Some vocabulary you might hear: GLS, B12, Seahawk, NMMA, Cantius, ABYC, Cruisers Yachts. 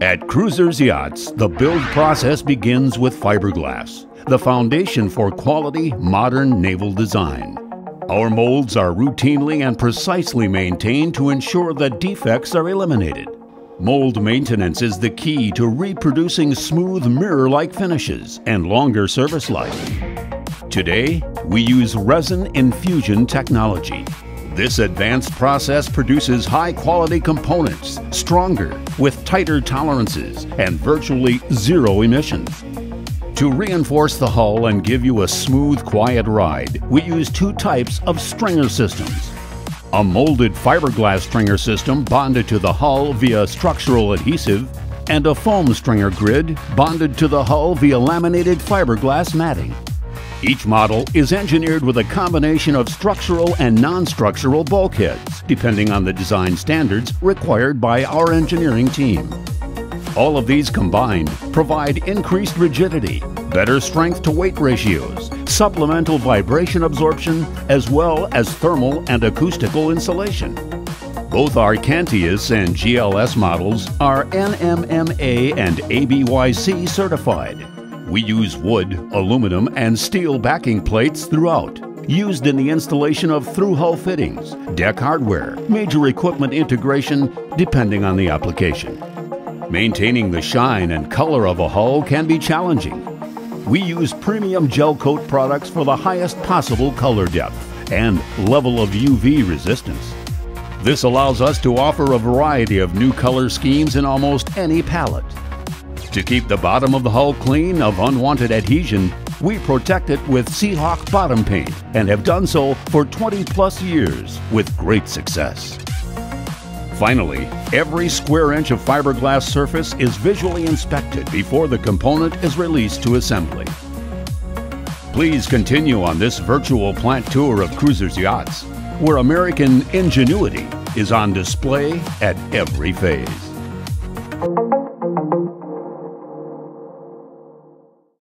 At Cruisers Yachts, the build process begins with fiberglass, the foundation for quality, modern naval design. Our molds are routinely and precisely maintained to ensure that defects are eliminated. Mold maintenance is the key to reproducing smooth mirror-like finishes and longer service life. Today, we use resin infusion technology. This advanced process produces high-quality components, stronger, with tighter tolerances, and virtually zero emissions. To reinforce the hull and give you a smooth, quiet ride, we use two types of stringer systems. A molded fiberglass stringer system bonded to the hull via structural adhesive, and a foam stringer grid bonded to the hull via laminated fiberglass matting. Each model is engineered with a combination of structural and non-structural bulkheads, depending on the design standards required by our engineering team. All of these combined provide increased rigidity, better strength-to-weight ratios, supplemental vibration absorption, as well as thermal and acoustical insulation. Both our Cantius and GLS models are NMMA and ABYC certified. We use wood, aluminum, and steel backing plates throughout, used in the installation of through-hull fittings, deck hardware, major equipment integration, depending on the application. Maintaining the shine and color of a hull can be challenging. We use premium gel coat products for the highest possible color depth and level of UV resistance. This allows us to offer a variety of new color schemes in almost any palette. To keep the bottom of the hull clean of unwanted adhesion, we protect it with Seahawk bottom paint and have done so for 20-plus years with great success. Finally, every square inch of fiberglass surface is visually inspected before the component is released to assembly. Please continue on this virtual plant tour of Cruisers Yachts, where American ingenuity is on display at every phase.